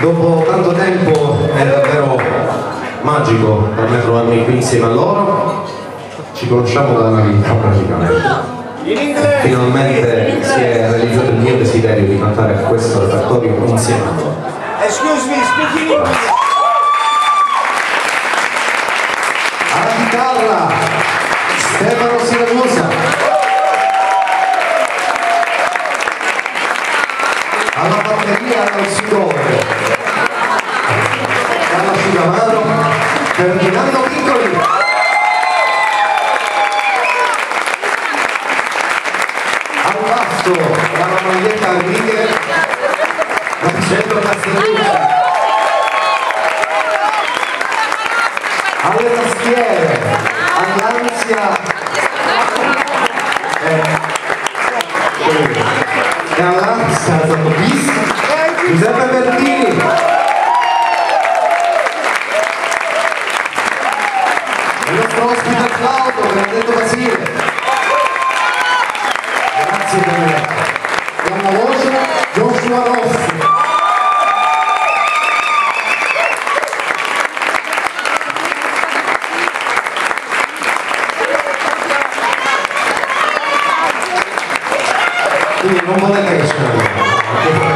Dopo tanto tempo è davvero magico per me trovarmi qui insieme a loro. Ci conosciamo da una vita praticamente. Finalmente si è realizzato il mio desiderio di cantare questo repertorio insieme a loro. Alla chitarra Stefano Siracusa, alla batteria del sudore, all'asciugamano Ferdinando Piccoli, al basso la maglietta Righe, Marcello Castellucci, alle tastiere all'ansia e all'ansia Giuseppe Bertini, il nostro ospite al flauto che l'ha detto Basile. Grazie per la voce Joshua Rossi, quindi non potete che scegliere.